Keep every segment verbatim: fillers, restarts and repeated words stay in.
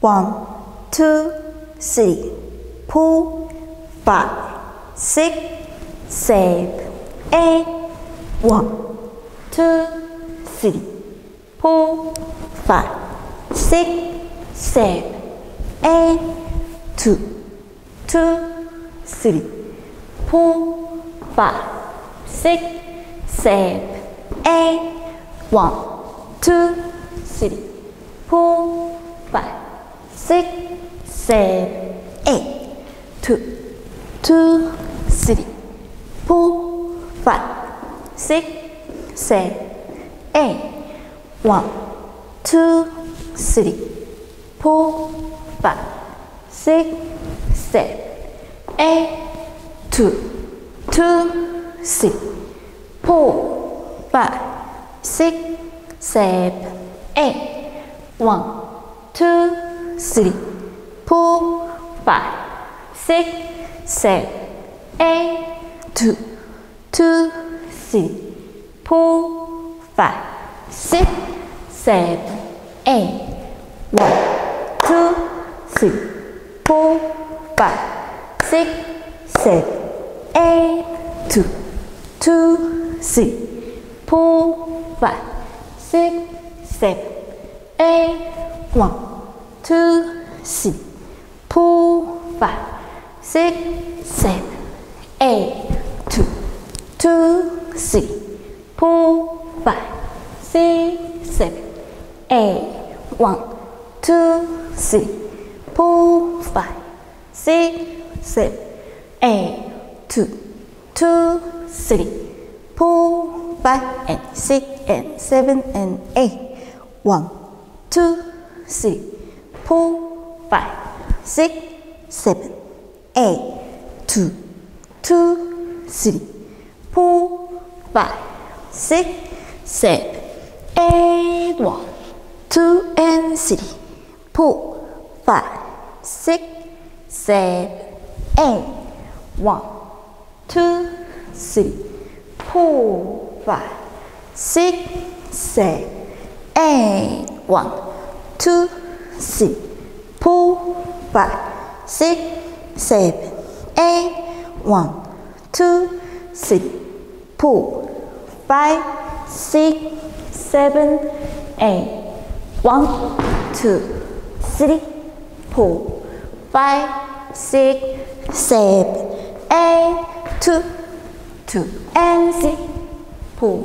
one, two, three, four, five, six, seven, eight, one, two, three, four, five, six, seven, eight, two, two, three, four, five, six, seven, eight, one, two, three, four, five, six, seven, eight, two, two, three, four, five, six, seven, eight, one, two, three, four, five, six, seven, eight, two, two, three, four, five, six, seven, eight, one, two, three, four, five, six, seven, eight, two, two, three, four, five, six, seven, eight, one, two, three, four, five, six, seven, eight, two, two, three, four, five, six, seven, eight, one. two, three, four, five, six, seven, eight, two, two, three, four, five, six, seven, eight, one, two, three, four, five, six, seven, eight, two, two, three, four, five, and six, and seven, and eight, one, two, three, four, five, six, seven, eight, two, two, three, four, five, six, seven, eight, one, two, and three, four, five, six, seven, eight, one, two, three, four, five, six, seven, eight, one, two, three, four, five, six, seven, eight, one, two, three, four, five, six, seven, eight, one, two, three, four, five, six, seven, eight, two, two, and three, four,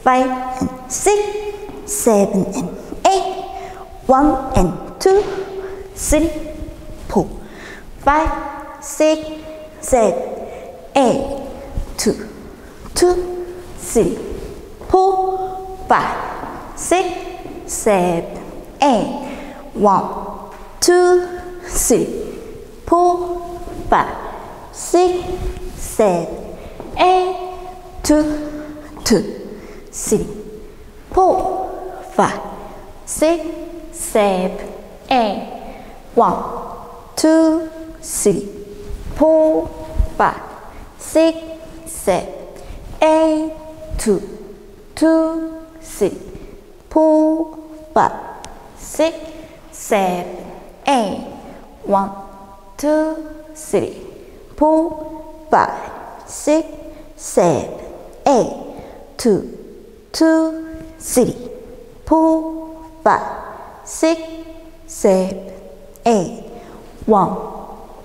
five, and six, seven, and eight, one and two, three, four, five, six, seven, eight, two, two, three, four, five, six, seven, eight, one, two, three, four, five, six, seven, eight, two, two, three, four, five, six, seven, eight, one, two, three, four, five, six, seven, eight, two, two, three, four, five, six, seven, eight, one, two, three, four, five, six, seven, eight, two, two, three, four, five, six, seven, eight, one,